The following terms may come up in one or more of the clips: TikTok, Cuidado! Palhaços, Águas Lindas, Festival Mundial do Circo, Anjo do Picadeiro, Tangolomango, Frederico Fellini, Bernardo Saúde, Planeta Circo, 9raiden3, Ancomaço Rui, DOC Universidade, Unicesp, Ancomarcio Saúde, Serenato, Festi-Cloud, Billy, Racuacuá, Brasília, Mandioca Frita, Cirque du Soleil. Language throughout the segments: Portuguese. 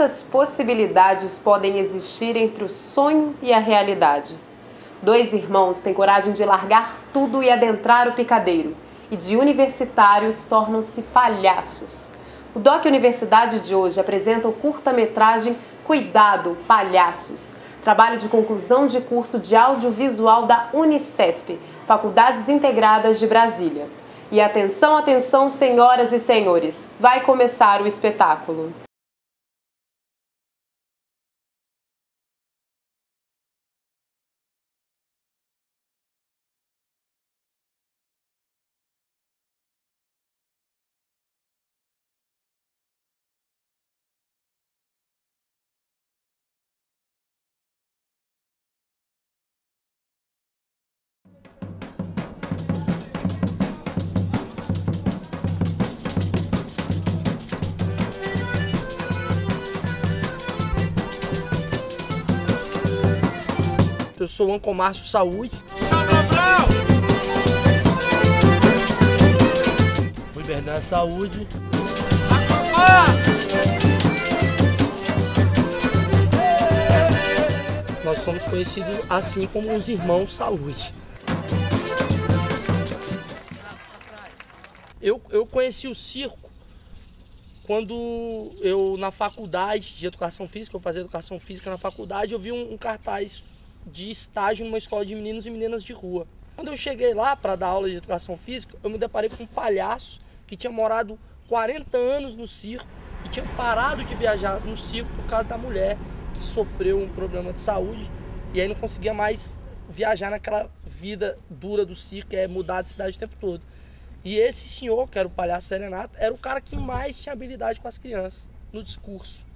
quantas possibilidades podem existir entre o sonho e a realidade. Dois irmãos têm coragem de largar tudo e adentrar o picadeiro, e de universitários tornam-se palhaços. O DOC Universidade de hoje apresenta o curta-metragem Cuidado! Palhaços, trabalho de conclusão de curso de audiovisual da Unicesp, Faculdades Integradas de Brasília. E atenção, atenção, senhoras e senhores, vai começar o espetáculo. Eu sou o Ancomarcio Saúde. Fui Bernardo Saúde. Nós somos conhecidos assim como os irmãos Saúde. Eu conheci o circo quando eu, na faculdade de educação física, eu fazia educação física na faculdade, eu vi um cartaz de estágio numa escola de meninos e meninas de rua. Quando eu cheguei lá para dar aula de educação física, eu me deparei com um palhaço que tinha morado 40 anos no circo e tinha parado de viajar no circo por causa da mulher que sofreu um problema de saúde e aí não conseguia mais viajar naquela vida dura do circo, que é mudar de cidade o tempo todo. E esse senhor, que era o palhaço Serenato, era o cara que mais tinha habilidade com as crianças no discurso.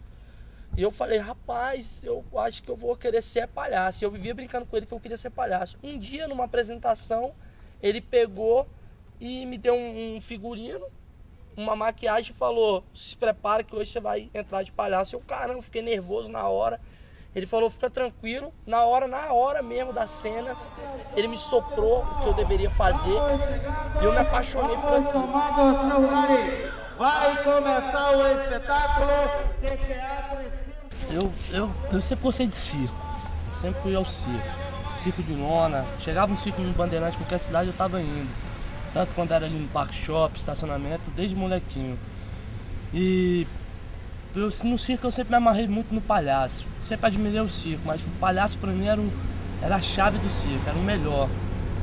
E eu falei, rapaz, eu acho que eu vou querer ser palhaço. E eu vivia brincando com ele que eu queria ser palhaço. Um dia, numa apresentação, ele pegou e me deu um figurino, uma maquiagem e falou, se prepara que hoje você vai entrar de palhaço. Eu, caramba, fiquei nervoso na hora. Ele falou, fica tranquilo. Na hora mesmo da cena, ele me soprou o que eu deveria fazer. E eu me apaixonei por aquilo. Vai começar o espetáculo de teatro. Eu sempre gostei de circo, eu sempre fui ao circo de lona, chegava no circo de Bandeirante, qualquer cidade eu estava indo, tanto quando era ali no parque shopping, estacionamento, desde molequinho. E no circo eu sempre me amarrei muito no palhaço, sempre admirei o circo, mas o palhaço pra mim era a chave do circo, era o melhor.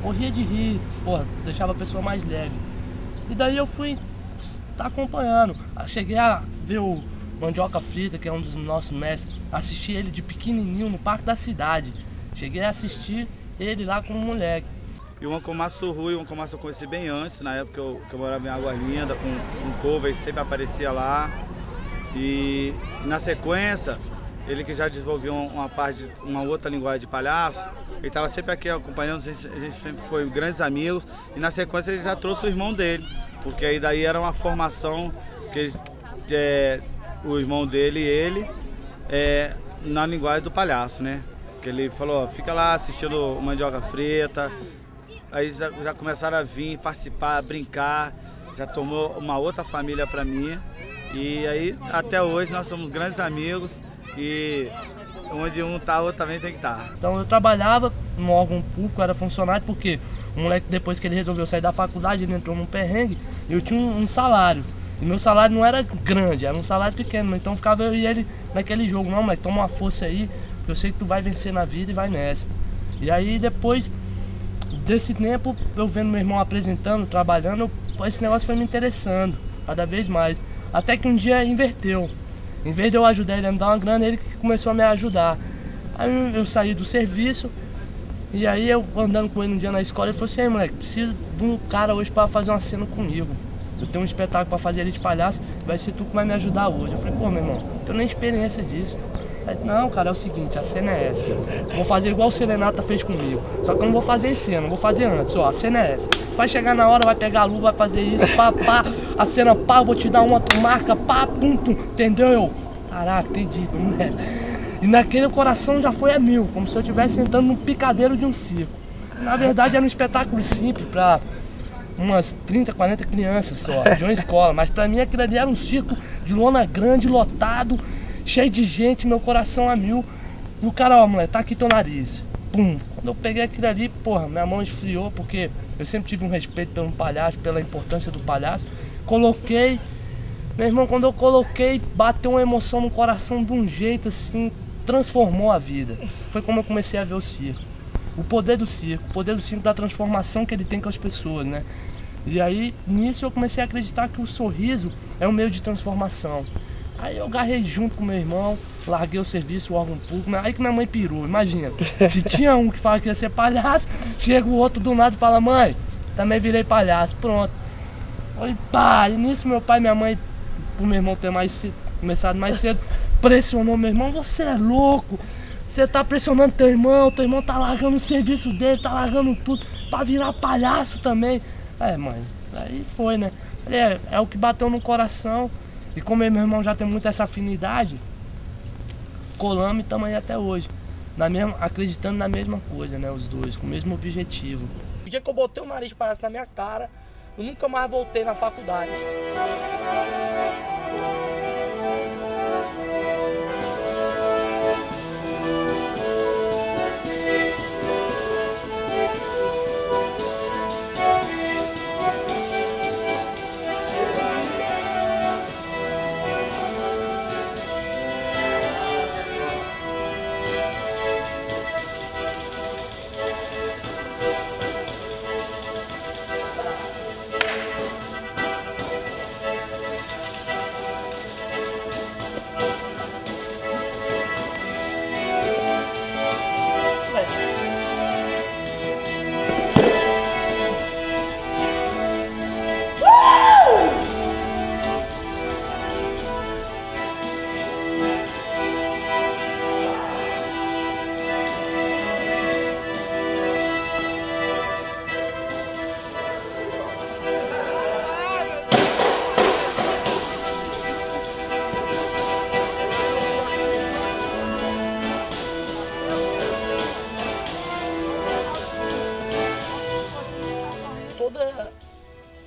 Morria de rir, porra, deixava a pessoa mais leve. E daí eu fui acompanhando, cheguei a ver o Mandioca Frita, que é um dos nossos mestres, assisti ele de pequenininho no Parque da Cidade. Cheguei a assistir ele lá como moleque. E o Ancomaço Rui, o Ancomaço eu conheci bem antes, na época que eu morava em Águas Lindas, com um cover, ele sempre aparecia lá. E na sequência, ele que já desenvolveu uma outra linguagem de palhaço, ele estava sempre aqui acompanhando, a gente sempre foi grandes amigos. E na sequência ele já trouxe o irmão dele, porque aí daí era uma formação que ele... o irmão dele e ele, na linguagem do palhaço, né? Que ele falou, ó, fica lá assistindo Mandioca Frita, aí já começaram a vir, participar, brincar, já tomou uma outra família pra mim. E aí, até hoje, nós somos grandes amigos e onde um tá, o outro também tem que estar. Então, eu trabalhava num órgão público, era funcionário, porque o moleque, depois que ele resolveu sair da faculdade, ele entrou num perrengue, eu tinha um salário. E meu salário não era grande, era um salário pequeno, então ficava eu e ele naquele jogo, não, mas toma uma força aí, que eu sei que tu vai vencer na vida e vai nessa. E aí depois desse tempo, eu vendo meu irmão apresentando, trabalhando, esse negócio foi me interessando cada vez mais. Até que um dia inverteu. Em vez de eu ajudar ele a me dar uma grana, ele que começou a me ajudar. Aí eu saí do serviço, e aí eu andando com ele um dia na escola, ele falou assim, moleque, preciso de um cara hoje para fazer uma cena comigo. Eu tenho um espetáculo pra fazer ali de palhaço, vai ser tu que vai me ajudar hoje. Eu falei, pô, meu irmão, eu tenho nem experiência disso. Aí, não, cara, é o seguinte, a cena é essa. Vou fazer igual o Serenata fez comigo. Só que eu não vou fazer em cena, vou fazer antes. Ó, a cena é essa. Vai chegar na hora, vai pegar a luva, vai fazer isso, pá, pá. A cena, pá, vou te dar uma, tu marca, pá, pum, pum. Entendeu? Eu, caraca, acredito, né? E naquele coração já foi a mil, como se eu estivesse entrando num picadeiro de um circo. Na verdade, era um espetáculo simples pra umas 30, 40 crianças só, de uma escola, mas pra mim aquilo ali era um circo de lona grande, lotado, cheio de gente, meu coração a mil. E o cara, ó, moleque, tá aqui teu nariz. Pum. Quando eu peguei aquilo ali, porra, minha mão esfriou, porque eu sempre tive um respeito pelo palhaço, pela importância do palhaço. Coloquei, meu irmão, quando eu coloquei, bateu uma emoção no coração de um jeito assim, transformou a vida. Foi como eu comecei a ver o circo. O poder do circo, da transformação que ele tem com as pessoas, né? E aí, nisso eu comecei a acreditar que o sorriso é um meio de transformação. Aí eu agarrei junto com meu irmão, larguei o serviço, o órgão público, aí que minha mãe pirou, imagina. Se tinha um que fala que ia ser palhaço, chega o outro do nada e fala, mãe, também virei palhaço, pronto. Falei, pá, e nisso meu pai e minha mãe, pro meu irmão ter mais cedo, começado mais cedo, pressionou meu irmão, você é louco, você tá pressionando teu irmão tá largando o serviço dele, tá largando tudo, pra virar palhaço também. É, mãe, aí foi, né? É o que bateu no coração. E como meu irmão já tem muito essa afinidade, colamos e estamos aí até hoje, acreditando na mesma coisa, né? Os dois, com o mesmo objetivo. O dia que eu botei o nariz de palhaço na minha cara, eu nunca mais voltei na faculdade.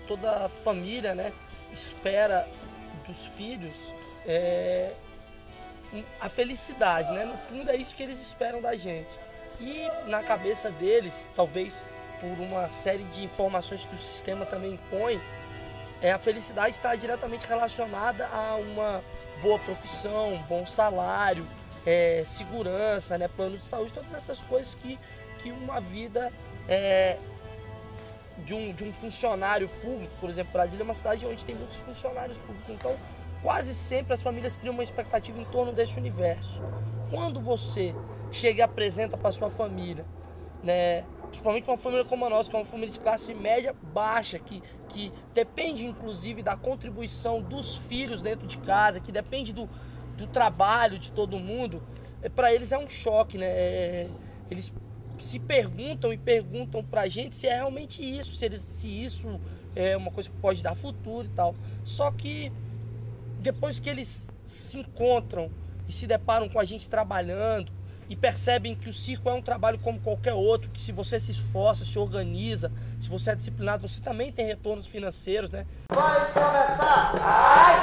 Toda a família, né, espera dos filhos a felicidade, né? No fundo é isso que eles esperam da gente. E na cabeça deles, talvez por uma série de informações que o sistema também impõe, a felicidade está diretamente relacionada a uma boa profissão, um bom salário, segurança, né, plano de saúde, todas essas coisas que uma vida de um funcionário público. Por exemplo, Brasília é uma cidade onde tem muitos funcionários públicos, então quase sempre as famílias criam uma expectativa em torno desse universo. Quando você chega e apresenta para sua família, né, principalmente uma família como a nossa, que é uma família de classe média baixa, que depende inclusive da contribuição dos filhos dentro de casa, que depende do trabalho de todo mundo, para eles é um choque, né? Eles se perguntam e perguntam pra gente se é realmente isso, se isso é uma coisa que pode dar futuro e tal. Só que depois que eles se encontram e se deparam com a gente trabalhando e percebem que o circo é um trabalho como qualquer outro, que se você se esforça, se organiza, se você é disciplinado, você também tem retornos financeiros, né? Vai começar! Ai!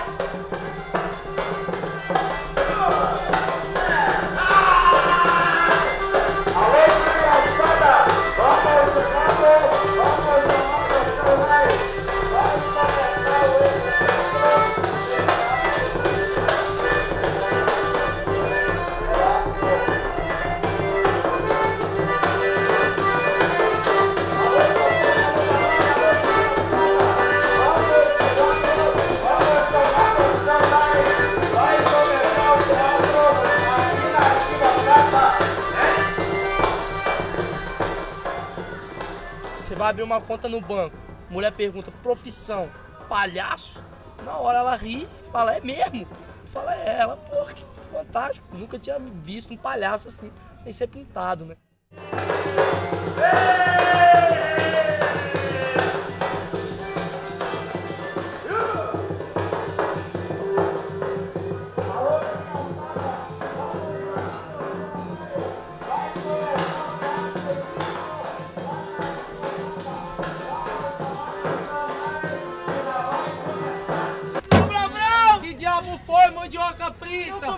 Vai abrir uma conta no banco, mulher pergunta, profissão, palhaço? Na hora ela ri, fala, é mesmo? Fala, é ela, pô, que fantástico, nunca tinha visto um palhaço assim, sem ser pintado, né?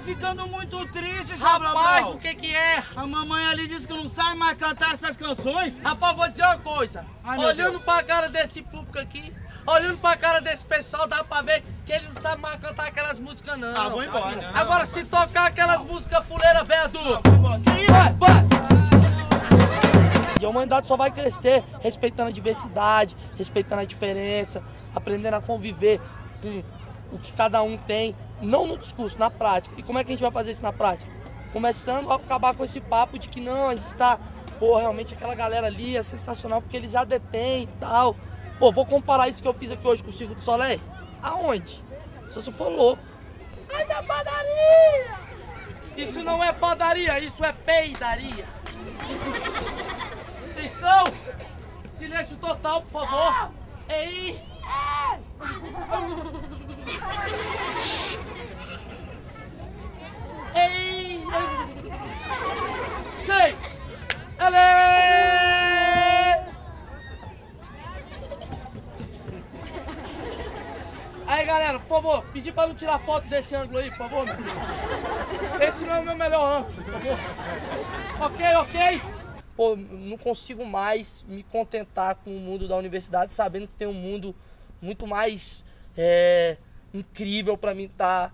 Ficando ficando muito triste, Jabrão. Rapaz, o que que é? A mamãe ali disse que não sai mais cantar essas canções. Rapaz, vou dizer uma coisa. Ai, olhando pra cara desse público aqui, olhando pra cara desse pessoal, dá pra ver que eles não sabem mais cantar aquelas músicas, não. Ah, vou embora. Não, agora, não, se tocar aquelas músicas fuleiras, velha dura. Vai, vai. E a humanidade só vai crescer respeitando a diversidade, respeitando a diferença, aprendendo a conviver com o que cada um tem, não no discurso, na prática. E como é que a gente vai fazer isso na prática? Começando a acabar com esse papo de que não, a gente está, pô, realmente aquela galera ali é sensacional porque eles já detêm e tal. Pô, vou comparar isso que eu fiz aqui hoje com o Cirque du Soleil? Aonde? Se você for louco. Ai, da padaria! Isso não é padaria, isso é peidaria. Atenção! Silêncio total, por favor! Ei! Ei! Sei! Ele! Aí galera, por favor, pedi pra não tirar foto desse ângulo aí, por favor. Esse não é o meu melhor ângulo, por favor. Ok, ok? Pô, não consigo mais me contentar com o mundo da universidade, sabendo que tem um mundo muito mais incrível para mim estar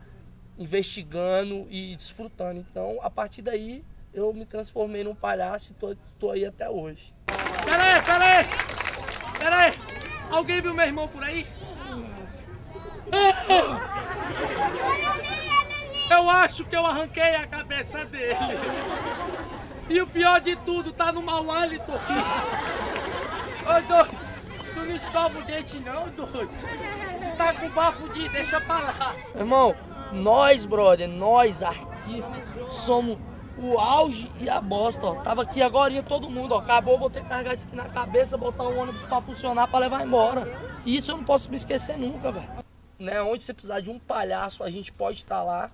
investigando e desfrutando. Então, a partir daí, eu me transformei num palhaço e tô aí até hoje. Peraí, peraí! Peraí! Alguém viu meu irmão por aí? Eu acho que eu arranquei a cabeça dele. E o pior de tudo, tá no mau hálito aqui. Ô, doido, tu não escova o dente não, doido? Tá com bafo de... deixa pra lá. Irmão, nós, brother, nós, artistas, somos o auge e a bosta, ó. Tava aqui agora todo mundo, ó. Acabou, vou ter que carregar isso aqui na cabeça, botar o ônibus pra funcionar, pra levar embora. E isso eu não posso me esquecer nunca, velho. Né, onde você precisar de um palhaço, a gente pode estar lá.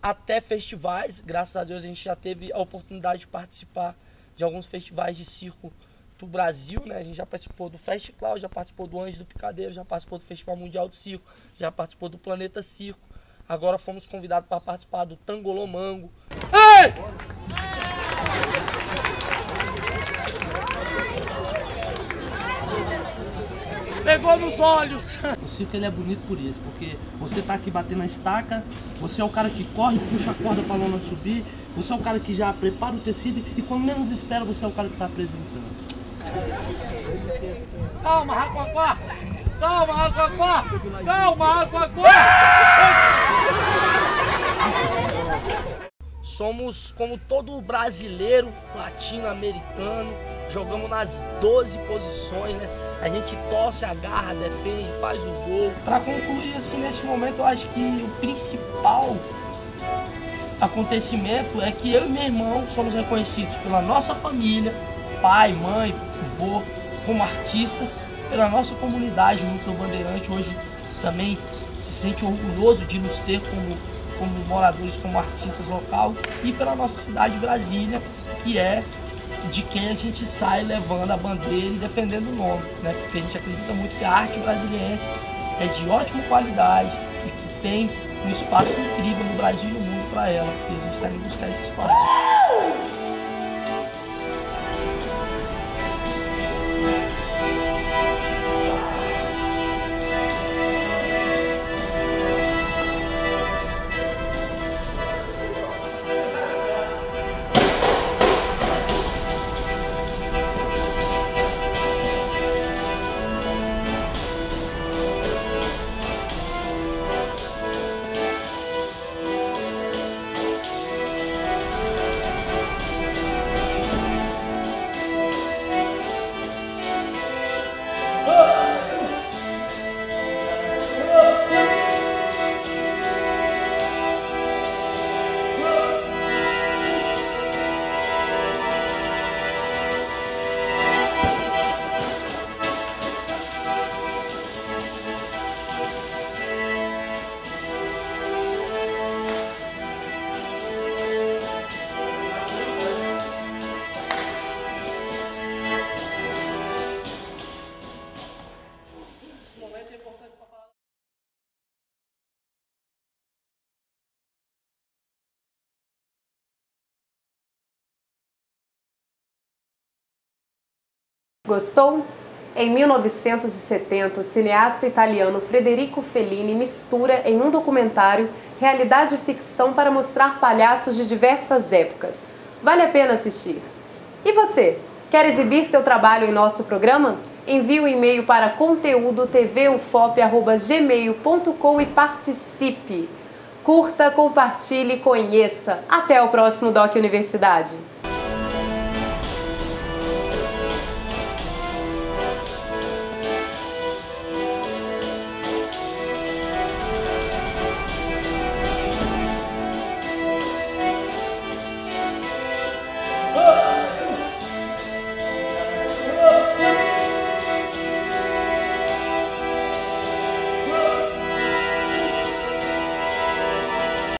Até festivais, graças a Deus a gente já teve a oportunidade de participar de alguns festivais de circo do Brasil, né? A gente já participou do Festi-Cloud, já participou do Anjo do Picadeiro, já participou do Festival Mundial do Circo, já participou do Planeta Circo. Agora fomos convidados para participar do Tangolomango. Ei! Pegou nos olhos! O circo ele é bonito por isso, porque você tá aqui batendo a estaca, você é o cara que corre, puxa a corda pra lona subir, você é o cara que já prepara o tecido e quando menos espera você é o cara que tá apresentando. Calma, Racuacuá! Calma, Racuacuá! Calma, Racuacuá! Somos como todo brasileiro, latino-americano, jogamos nas 12 posições, né? A gente torce, agarra, defende, faz o gol. Pra concluir, assim, nesse momento, eu acho que o principal acontecimento é que eu e meu irmão somos reconhecidos pela nossa família, pai, mãe, avô, como artistas, pela nossa comunidade, o núcleo bandeirante hoje também se sente orgulhoso de nos ter como moradores, como artistas local, e pela nossa cidade, Brasília, que é de quem a gente sai levando a bandeira e defendendo o nome, né? Porque a gente acredita muito que a arte brasiliense é de ótima qualidade e que tem um espaço incrível no Brasil e no mundo para ela, e a gente está indo buscar esse espaço. Gostou? Em 1970, o cineasta italiano Frederico Fellini mistura em um documentário realidade e ficção para mostrar palhaços de diversas épocas. Vale a pena assistir. E você? Quer exibir seu trabalho em nosso programa? Envie um e-mail para conteúdotvufop@gmail.com e participe! Curta, compartilhe e conheça. Até o próximo DOC Universidade!